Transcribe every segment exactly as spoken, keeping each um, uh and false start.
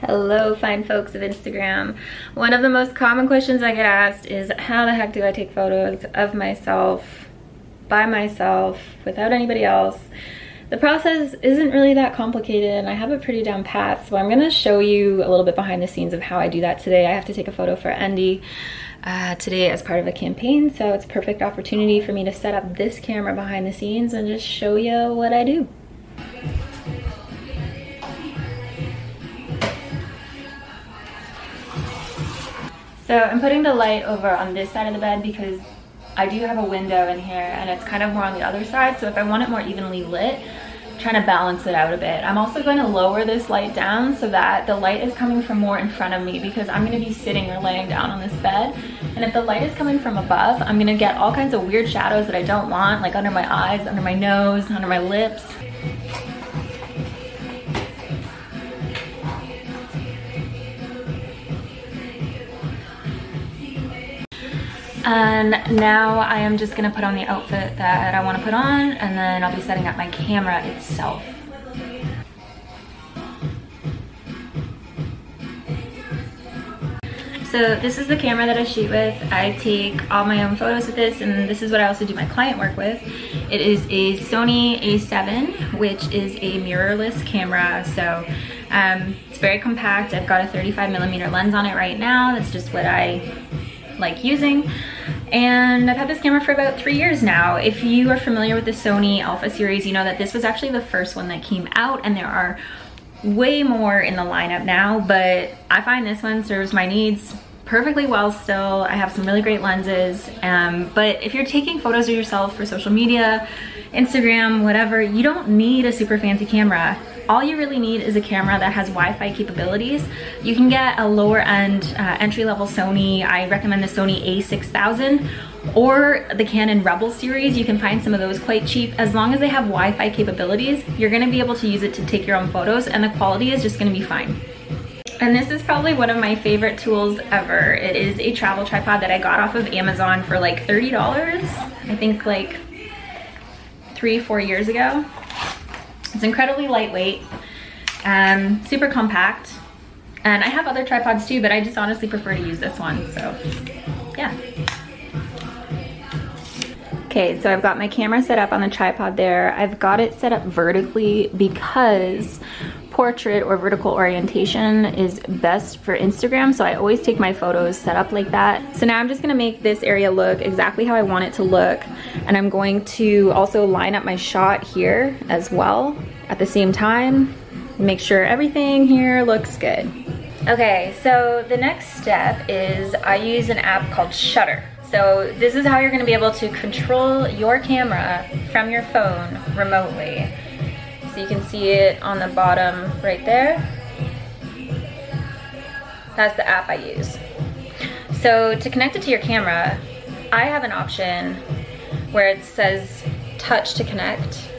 Hello, fine folks of Instagram. One of the most common questions I get asked is, how the heck do I take photos of myself, by myself, without anybody else? The process isn't really that complicated, and I have it pretty down pat, so I'm gonna show you a little bit behind the scenes of how I do that today. I have to take a photo for Andy uh, today as part of a campaign, so it's a perfect opportunity for me to set up this camera behind the scenes and just show you what I do. So I'm putting the light over on this side of the bed because I do have a window in here and it's kind of more on the other side, so if I want it more evenly lit, I'm trying to balance it out a bit. I'm also going to lower this light down so that the light is coming from more in front of me, because I'm going to be sitting or laying down on this bed, and if the light is coming from above, I'm going to get all kinds of weird shadows that I don't want, like under my eyes, under my nose, under my lips. And now I am just gonna put on the outfit that I wanna put on, and then I'll be setting up my camera itself. So this is the camera that I shoot with. I take all my own photos with this, and this is what I also do my client work with. It is a Sony A seven, which is a mirrorless camera, so um, it's very compact. I've got a thirty-five millimeter lens on it right now. That's just what I like using, and I've had this camera for about three years now. If you are familiar with the Sony Alpha series, you know that this was actually the first one that came out, and there are way more in the lineup now, but I find this one serves my needs perfectly well still. I have some really great lenses, um, but if you're taking photos of yourself for social media, Instagram, whatever, you don't need a super fancy camera. All you really need is a camera that has Wi-Fi capabilities. You can get a lower end uh, entry-level Sony. I recommend the Sony A six thousand or the Canon Rebel series. You can find some of those quite cheap. As long as they have Wi-Fi capabilities, you're gonna be able to use it to take your own photos, and the quality is just gonna be fine. And this is probably one of my favorite tools ever. It is a travel tripod that I got off of Amazon for like thirty dollars, I think like three, four years ago. It's incredibly lightweight, um, super compact, and I have other tripods too, but I just honestly prefer to use this one, so yeah. Okay, so I've got my camera set up on the tripod there. I've got it set up vertically because portrait or vertical orientation is best for Instagram, so I always take my photos set up like that. So now I'm just gonna make this area look exactly how I want it to look, and I'm going to also line up my shot here as well at the same time, make sure everything here looks good. Okay, so the next step is I use an app called Shutter. So this is how you're gonna be able to control your camera from your phone remotely. So you can see it on the bottom right there. That's the app I use. So to connect it to your camera, I have an option where it says touch to connect.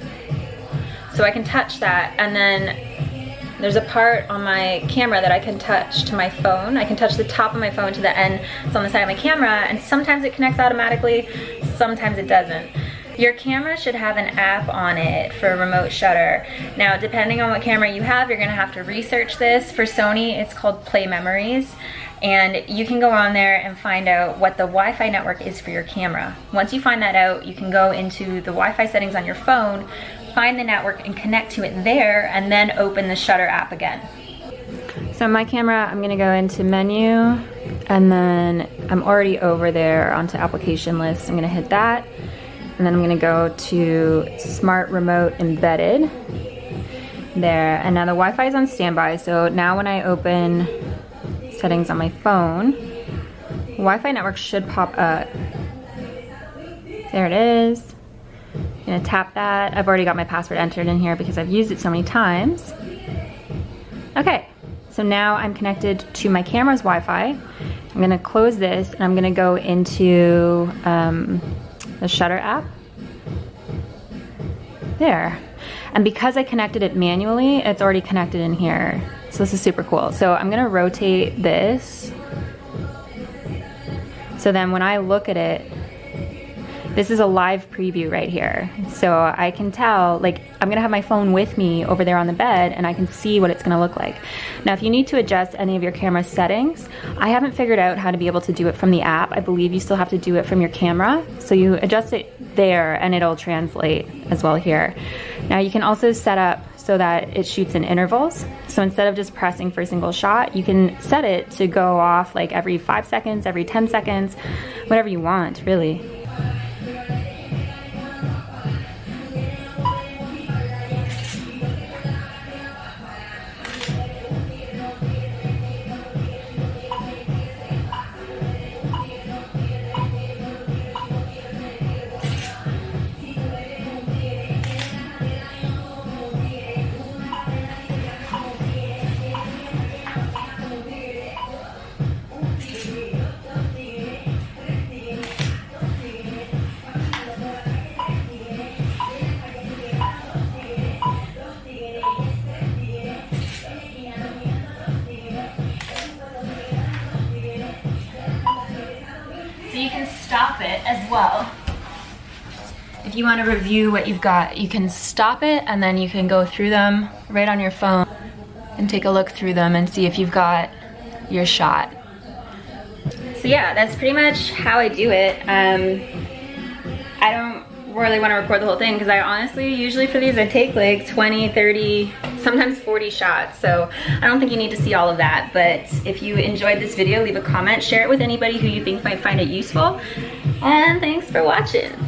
So I can touch that, and then there's a part on my camera that I can touch to my phone. I can touch the top of my phone to the end that's on the side of my camera, and sometimes it connects automatically, sometimes it doesn't. Your camera should have an app on it for remote shutter. Now, depending on what camera you have, you're gonna have to research this. For Sony, it's called Play Memories, and you can go on there and find out what the Wi-Fi network is for your camera. Once you find that out, you can go into the Wi-Fi settings on your phone, find the network and connect to it there, and then open the Shutter app again. So my camera, I'm gonna go into menu, and then I'm already over there onto application list. I'm gonna hit that. And then I'm gonna go to Smart Remote Embedded. There, and now the Wi-Fi is on standby, so now when I open settings on my phone, Wi-Fi network should pop up. There it is. I'm gonna tap that. I've already got my password entered in here because I've used it so many times. Okay, so now I'm connected to my camera's Wi-Fi. I'm gonna close this, and I'm gonna go into, um, the Shutter app. There. And because I connected it manually, it's already connected in here. So this is super cool. So I'm gonna rotate this. So then when I look at it, This is a live preview right here. So I can tell, like, I'm gonna have my phone with me over there on the bed and I can see what it's gonna look like. Now, if you need to adjust any of your camera settings, I haven't figured out how to be able to do it from the app. I believe you still have to do it from your camera. So you adjust it there and it'll translate as well here. Now you can also set up so that it shoots in intervals. So instead of just pressing for a single shot, you can set it to go off like every five seconds, every ten seconds, whatever you want, really. Stop it as well. If you want to review what you've got, you can stop it and then you can go through them right on your phone and take a look through them and see if you've got your shot. So yeah, that's pretty much how I do it. Um, I don't really want to record the whole thing because I honestly, usually for these I take like twenty, thirty, sometimes forty shots, so I don't think you need to see all of that, but if you enjoyed this video, leave a comment, share it with anybody who you think might find it useful, and thanks for watching.